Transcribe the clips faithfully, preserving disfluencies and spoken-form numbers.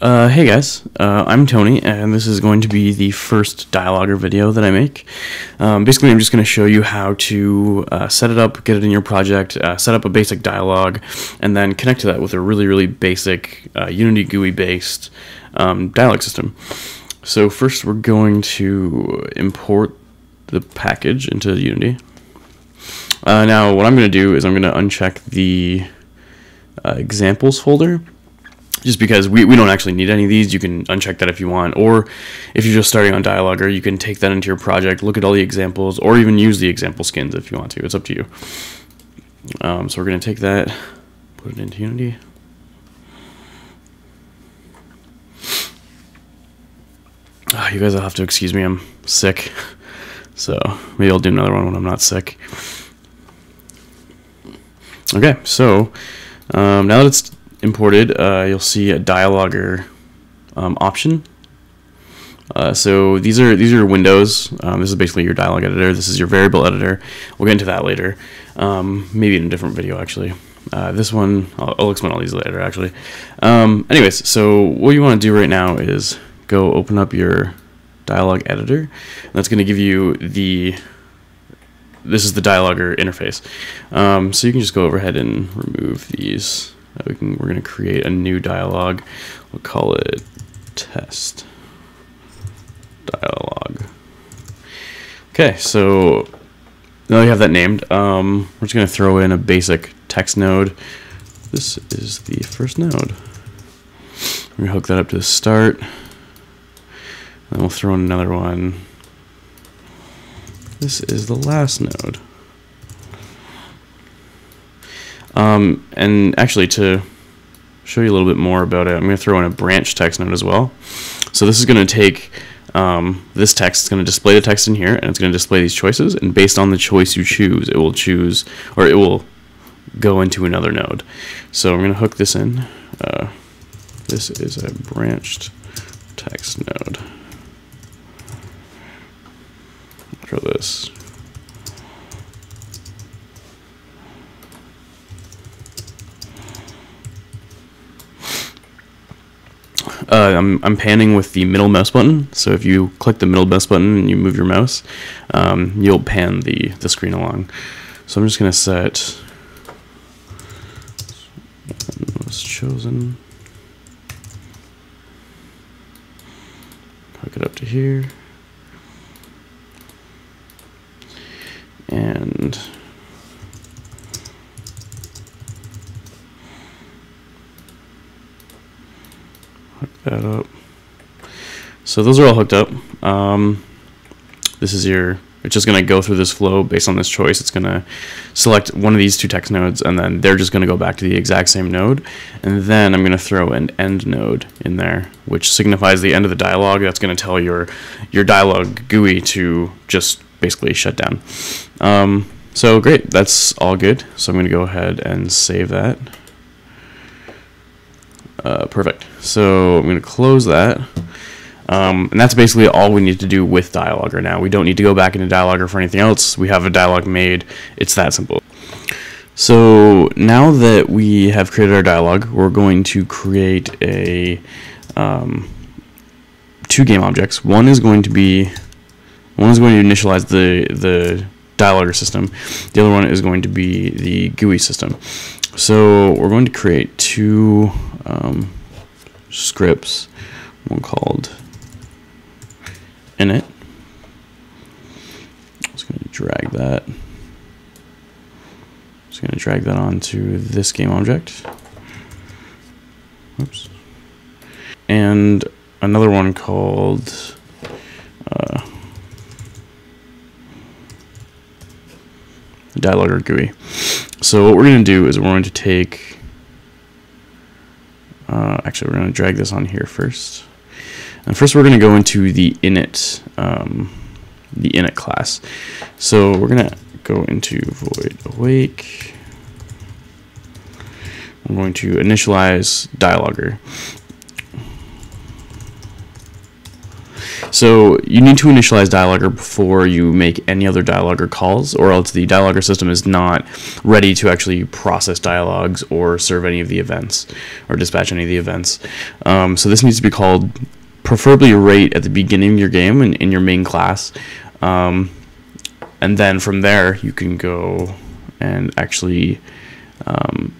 Uh, hey guys, uh, I'm Tony, and this is going to be the first Dialoguer video that I make. Um, basically, I'm just going to show you how to uh, set it up, get it in your project, uh, set up a basic dialogue, and then connect to that with a really, really basic uh, Unity G U I-based um, dialogue system. So first, we're going to import the package into Unity. Uh, now, what I'm going to do is I'm going to uncheck the uh, examples folder, just because we, we don't actually need any of these. You can uncheck that if you want, or if you're just starting on Dialoguer, you can take that into your project, look at all the examples, or even use the example skins if you want to. It's up to you. Um, so we're going to take that, put it into Unity. Oh, you guys will have to excuse me, I'm sick. So maybe I'll do another one when I'm not sick. Okay, so um, now that it's imported, uh, you'll see a Dialoguer um, option. Uh, so these are these are your windows. Um, this is basically your dialogue editor. This is your variable editor. We'll get into that later, um, maybe in a different video actually. Uh, this one I'll, I'll explain all these later actually. Um, anyways, so what you want to do right now is go open up your dialogue editor. That's going to give you the this is the Dialoguer interface. Um, so you can just go overhead and remove these. We can, we're going to create a new dialogue. We'll call it test dialogue. Okay, so now you have that named. Um, we're just going to throw in a basic text node. This is the first node. We're going to hook that up to the start. Then we'll throw in another one. This is the last node. Um, and actually, to show you a little bit more about it, I'm going to throw in a branch text node as well. So this is going to take um, this text, it's going to display the text in here, and it's going to display these choices, and based on the choice you choose, it will choose, or it will go into another node. So I'm going to hook this in. Uh, this is a branched text node. Throw this. Uh, I'm, I'm panning with the middle mouse button, so if you click the middle mouse button and you move your mouse, um, you'll pan the, the screen along. So I'm just going to set was chosen, hook it up to here, and that up. So those are all hooked up. Um, this is your, it's just going to go through this flow based on this choice. It's going to select one of these two text nodes, and then they're just going to go back to the exact same node. And then I'm going to throw an end node in there, which signifies the end of the dialogue. That's going to tell your, your dialogue G U I to just basically shut down. Um, so great, that's all good. So I'm going to go ahead and save that. Uh, perfect. So I'm going to close that. Um, and that's basically all we need to do with Dialoguer now. We don't need to go back into Dialoguer for anything else. We have a dialogue made. It's that simple. So now that we have created our dialogue, we're going to create a um, two game objects. One is going to be, one is going to initialize the, the Dialoguer system. The other one is going to be the G U I system. So we're going to create two um, scripts, one called init. I'm just going to drag that. I'm just going to drag that onto this game object. Oops. And another one called uh, Dialoguer G U I. So what we're going to do is we're going to take, uh, actually we're going to drag this on here first. And first we're going to go into the init, um, the init class. So we're going to go into void awake. I'm going to initialize Dialoguer. So you need to initialize Dialoguer before you make any other Dialoguer calls, or else the Dialoguer system is not ready to actually process dialogues or serve any of the events or dispatch any of the events. Um, so this needs to be called preferably right at the beginning of your game in, in your main class. Um, and then from there you can go and actually um,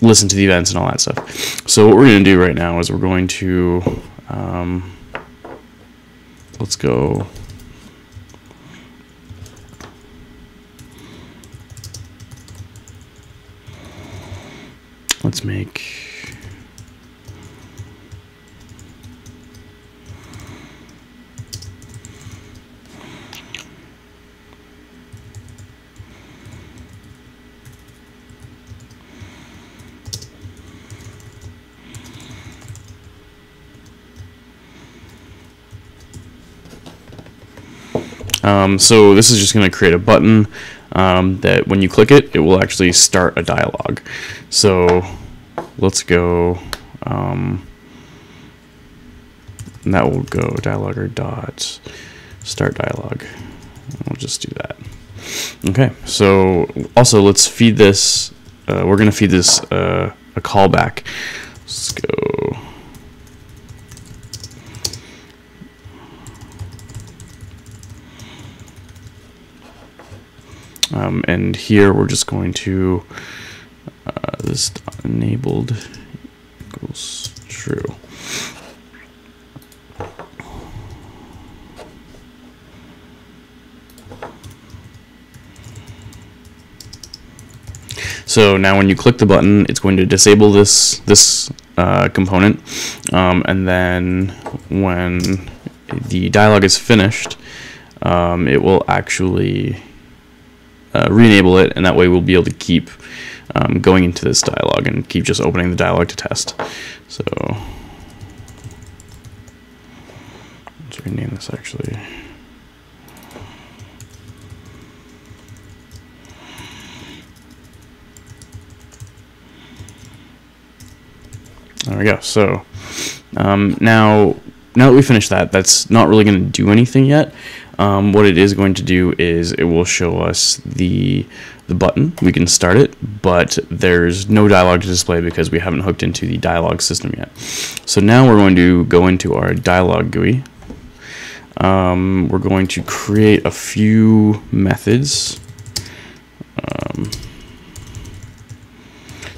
listen to the events and all that stuff. So what we're going to do right now is we're going to... Um, Let's go. Let's make Um, so this is just going to create a button um, that when you click it, it will actually start a dialogue. So let's go, um, and that will go dialoguer dot start dialogue. We'll just do that. Okay. So also let's feed this. Uh, we're going to feed this uh, a callback. Let's go. Um, and here we're just going to uh, this enabled equals true. So now when you click the button, it's going to disable this this uh, component, um, and then when the dialogue is finished, um, it will actually Uh, re-enable it, and that way we'll be able to keep um, going into this dialogue and keep just opening the dialogue to test. So let's rename this actually. There we go. So um, now, now that we finished that, that's not really going to do anything yet. Um, what it is going to do is it will show us the the button. We can start it, but there's no dialogue to display because we haven't hooked into the dialogue system yet. So now we're going to go into our dialogue G U I. Um, we're going to create a few methods. Um,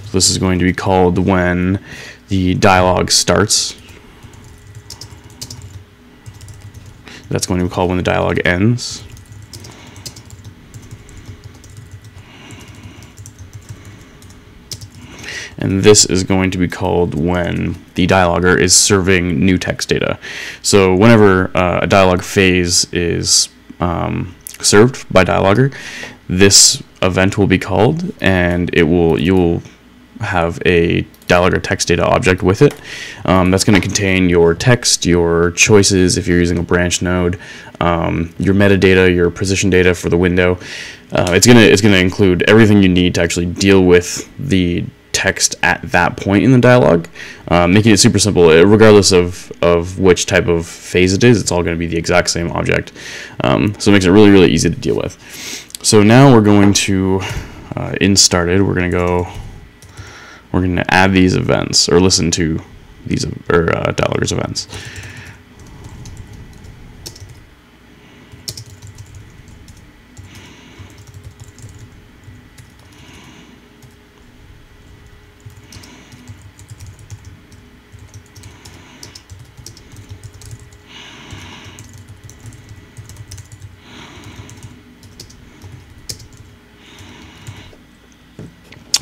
so this is going to be called when the dialogue starts. That's going to be called when the dialogue ends. And this is going to be called when the dialoguer is serving new text data. So whenever uh, a dialogue phase is um, served by dialoguer, this event will be called, and it will you'll have a dialoguer text data object with it. Um, that's going to contain your text, your choices if you're using a branch node, um, your metadata, your position data for the window. Uh, it's gonna it's gonna include everything you need to actually deal with the text at that point in the dialogue, uh, making it super simple. It, regardless of of which type of phase it is, it's all going to be the exact same object. Um, so it makes it really really easy to deal with. So now we're going to uh, in started. We're going to go. We're going to add these events, or listen to these, or uh, dialoguer's events.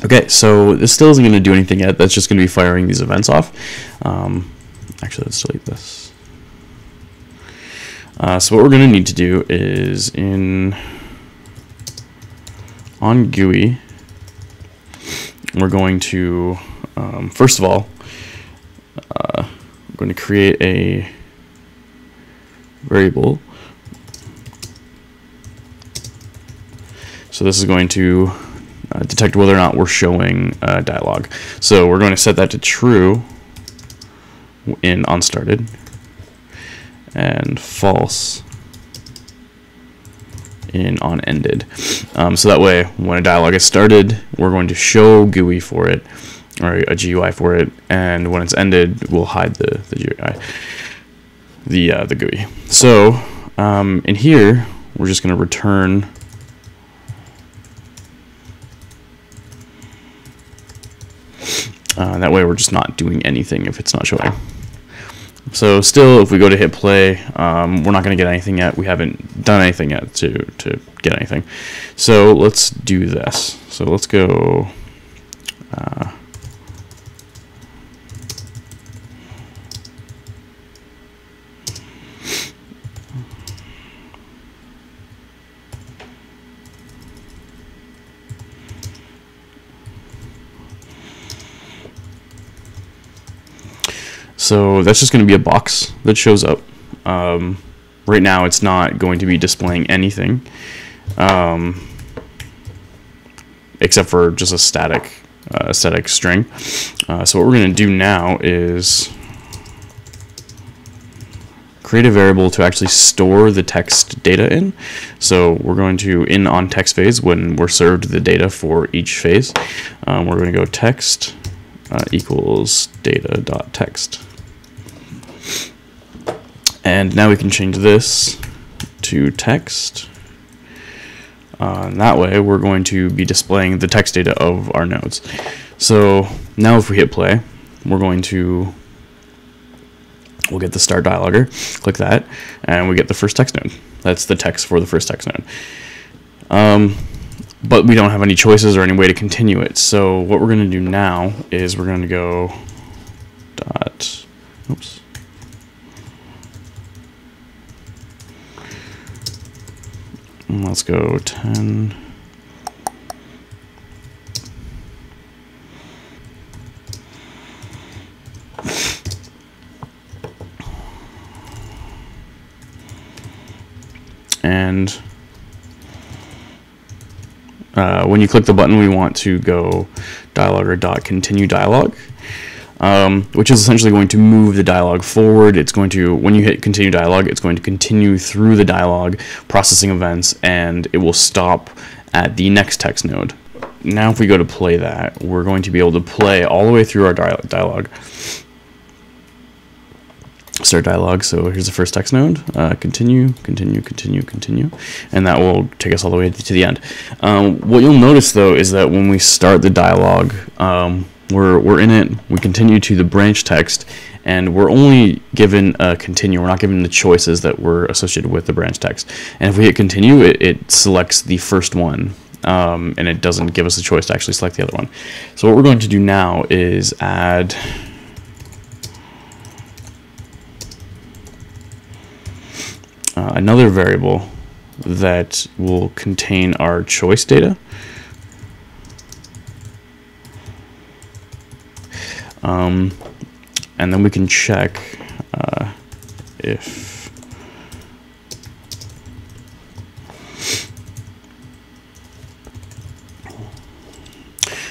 Okay, so this still isn't going to do anything yet. That's just going to be firing these events off. Um, actually, let's delete this. Uh, so what we're going to need to do is in on G U I, we're going to um, first of all, uh, we're going to create a variable. So this is going to Uh, detect whether or not we're showing uh, dialogue. So we're going to set that to true in onStarted, and false in onEnded. Um, so that way, when a dialog is started, we're going to show G U I for it, or a G U I for it, and when it's ended, we'll hide the, the G U I, the, uh, the G U I. So um, in here, we're just going to return Uh, that way we're just not doing anything if it's not showing. So still, if we go to hit play, um, we're not going to get anything yet. We haven't done anything yet to, to get anything. So let's do this. So let's go uh, So that's just going to be a box that shows up. Um, right now, it's not going to be displaying anything, um, except for just a static, uh, static string. Uh, so what we're going to do now is create a variable to actually store the text data in. So we're going to in on text phase when we're served the data for each phase. Um, we're going to go text uh, equals data dot text. And now we can change this to text. Uh, and that way we're going to be displaying the text data of our nodes. So now if we hit play, we're going to, we'll get the start dialoguer, click that, and we get the first text node. That's the text for the first text node. Um, but we don't have any choices or any way to continue it. So what we're going to do now is we're going to go dot, oops. Let's go ten. And uh, when you click the button, we want to go dialoguer.continue dialogue, um, which is essentially going to move the dialogue forward. It's going to, when you hit continue dialogue, it's going to continue through the dialogue, processing events, and it will stop at the next text node. Now, if we go to play that, we're going to be able to play all the way through our dialogue. Start dialogue, so here's the first text node, uh, continue, continue, continue, continue, and that will take us all the way to the end. Um, what you'll notice, though, is that when we start the dialogue, um, we're, we're in it, we continue to the branch text, and we're only given a continue, we're not given the choices that were associated with the branch text. And if we hit continue, it, it selects the first one, um, and it doesn't give us the choice to actually select the other one. So what we're going to do now is add Uh, another variable that will contain our choice data. Um, and then we can check uh, if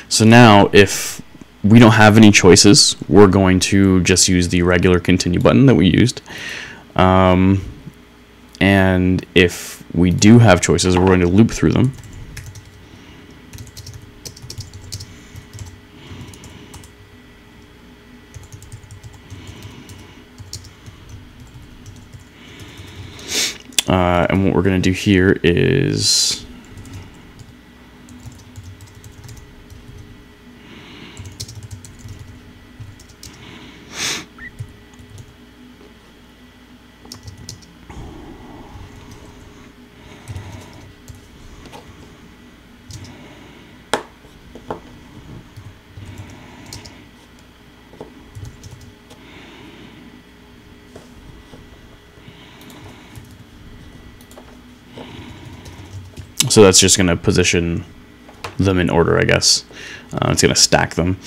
so now if we don't have any choices, we're going to just use the regular continue button that we used. Um, And if we do have choices, we're going to loop through them. Uh, and what we're going to do here is So that's just going to position them in order, I guess. Uh, it's going to stack them.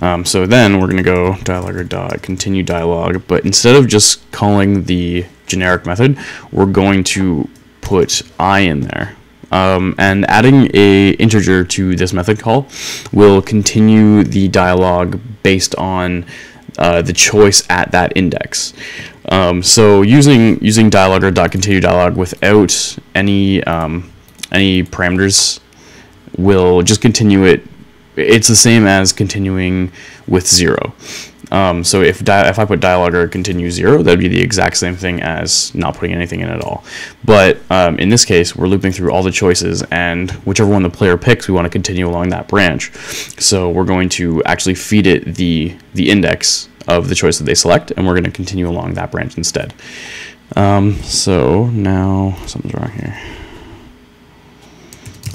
Um, so then we're going to go dialoguer.continue dialogue, but instead of just calling the generic method, we're going to put I in there. Um, and adding a integer to this method call will continue the dialogue based on uh, the choice at that index. Um, so using using Dialoguer dot continue dialog without any um, any parameters will just continue it. It's the same as continuing with zero. Um, so if di if I put Dialoguer continue zero, that'd be the exact same thing as not putting anything in at all. But um, in this case, we're looping through all the choices, and whichever one the player picks, we want to continue along that branch. So we're going to actually feed it the the index of the choice that they select, and we're going to continue along that branch instead. Um, so now something's wrong here.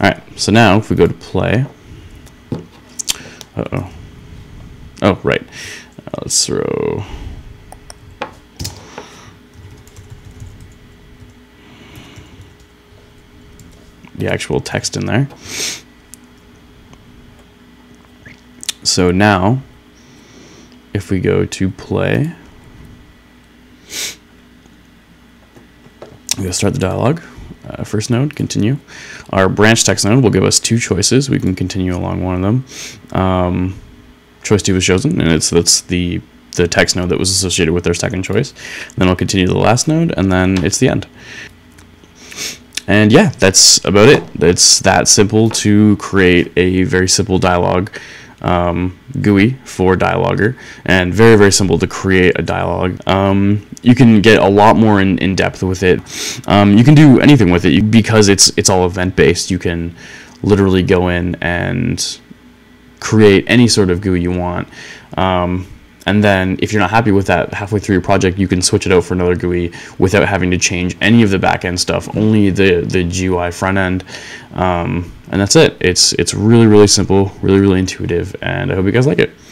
All right. So now if we go to play. Uh oh. Oh right. Let's throw. The actual text in there. So now, if we go to play, we'll start the dialogue. Uh, first node, continue. Our branch text node will give us two choices. We can continue along one of them. Um, choice two was chosen, and it's that's the the text node that was associated with their second choice. And then I'll continue to the last node, and then it's the end. And yeah, that's about it. It's that simple to create a very simple dialogue um, G U I for Dialoguer, and very very simple to create a dialogue. Um, you can get a lot more in, in depth with it. Um, you can do anything with it you, because it's it's all event based. You can literally go in and create any sort of G U I you want, um, and then if you're not happy with that halfway through your project, you can switch it out for another G U I without having to change any of the back end stuff, only the the G U I front end, um, and that's it. It's it's really really simple, really really intuitive, and I hope you guys like it.